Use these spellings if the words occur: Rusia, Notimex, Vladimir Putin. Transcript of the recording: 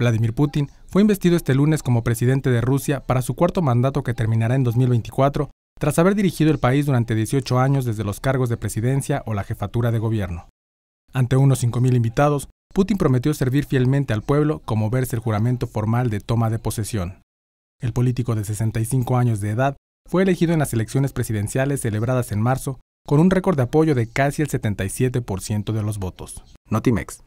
Vladimir Putin fue investido este lunes como presidente de Rusia para su cuarto mandato que terminará en 2024, tras haber dirigido el país durante 18 años desde los cargos de presidencia o la jefatura de gobierno. Ante unos 5.000 invitados, Putin prometió servir fielmente al pueblo como verse el juramento formal de toma de posesión. El político de 65 años de edad fue elegido en las elecciones presidenciales celebradas en marzo, con un récord de apoyo de casi el 77% de los votos. Notimex.